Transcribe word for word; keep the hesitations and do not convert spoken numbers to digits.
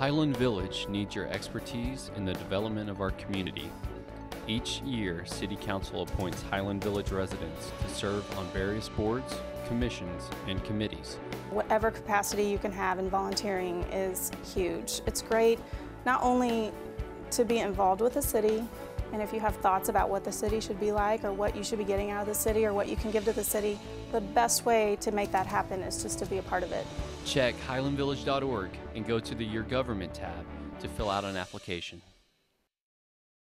Highland Village needs your expertise in the development of our community. Each year, City Council appoints Highland Village residents to serve on various boards, commissions, and committees. Whatever capacity you can have in volunteering is huge. It's great not only to be involved with the city, and if you have thoughts about what the city should be like or what you should be getting out of the city or what you can give to the city, the best way to make that happen is just to be a part of it. Check highland village dot org and go to the Your Government tab to fill out an application.